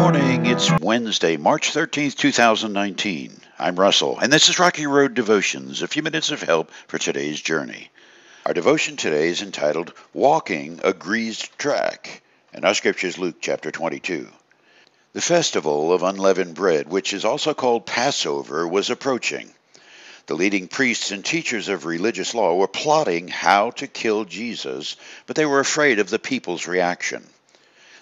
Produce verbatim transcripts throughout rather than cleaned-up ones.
morning. It's Wednesday, March thirteenth, two thousand nineteen. I'm Russell, and this is Rocky Road Devotions, a few minutes of help for today's journey. Our devotion today is entitled, Walking a Greased Track, and our scripture is Luke chapter twenty-two. The festival of unleavened bread, which is also called Passover, was approaching. The leading priests and teachers of religious law were plotting how to kill Jesus, but they were afraid of the people's reaction.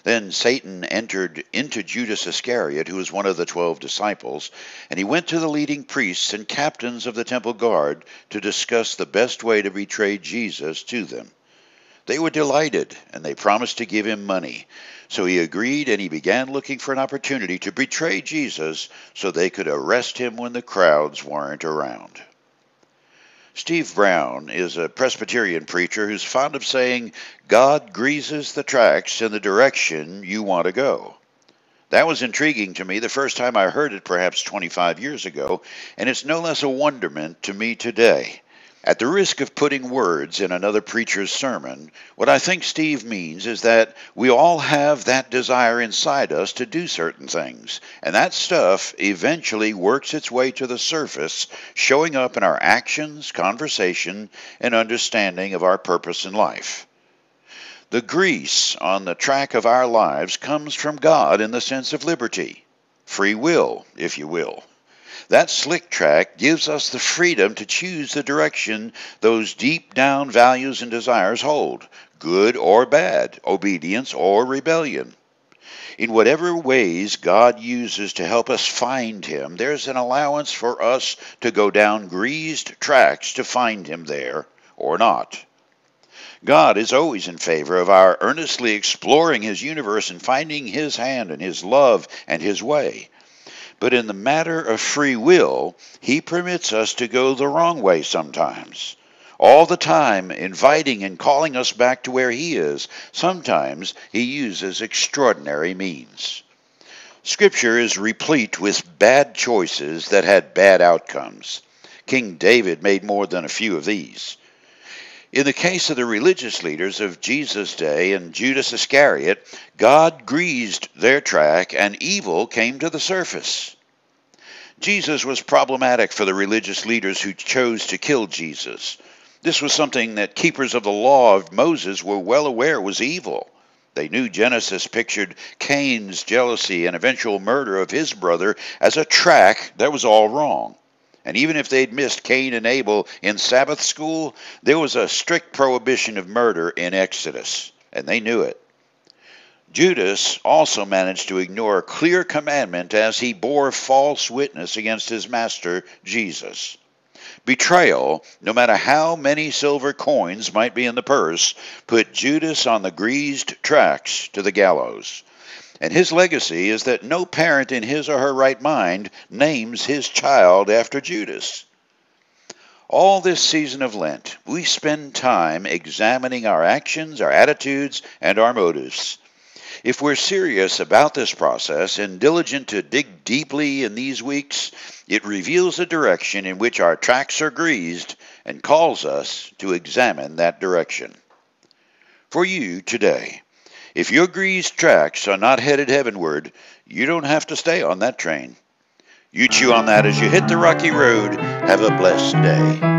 Then Satan entered into Judas Iscariot, who was one of the twelve disciples, and he went to the leading priests and captains of the temple guard to discuss the best way to betray Jesus to them. They were delighted, and they promised to give him money. So he agreed, and he began looking for an opportunity to betray Jesus so they could arrest him when the crowds weren't around. Steve Brown is a Presbyterian preacher who's fond of saying, God greases the tracks in the direction you want to go. That was intriguing to me the first time I heard it, perhaps twenty-five years ago, and it's no less a wonderment to me today. At the risk of putting words in another preacher's sermon, what I think Steve means is that we all have that desire inside us to do certain things, and that stuff eventually works its way to the surface, showing up in our actions, conversation, and understanding of our purpose in life. The grease on the track of our lives comes from God in the sense of liberty, free will, if you will. That slick track gives us the freedom to choose the direction those deep down values and desires hold, good or bad, obedience or rebellion. In whatever ways God uses to help us find Him, there's an allowance for us to go down greased tracks to find Him there or not. God is always in favor of our earnestly exploring His universe and finding His hand and His love and His way. But in the matter of free will, He permits us to go the wrong way sometimes, all the time inviting and calling us back to where He is. Sometimes He uses extraordinary means. Scripture is replete with bad choices that had bad outcomes. King David made more than a few of these. In the case of the religious leaders of Jesus' day and Judas Iscariot, God greased their track and evil came to the surface. Jesus was problematic for the religious leaders who chose to kill Jesus. This was something that keepers of the law of Moses were well aware was evil. They knew Genesis pictured Cain's jealousy and eventual murder of his brother as a track that was all wrong. And even if they'd missed Cain and Abel in Sabbath school, there was a strict prohibition of murder in Exodus, and they knew it. Judas also managed to ignore a clear commandment as he bore false witness against his master, Jesus. Betrayal, no matter how many silver coins might be in the purse, put Judas on the greased tracks to the gallows. And his legacy is that no parent in his or her right mind names his child after Judas. All this season of Lent, we spend time examining our actions, our attitudes, and our motives. If we're serious about this process and diligent to dig deeply in these weeks, it reveals a direction in which our tracks are greased and calls us to examine that direction. For you today, if your greased tracks are not headed heavenward, you don't have to stay on that train. You chew on that as you hit the rocky road. Have a blessed day.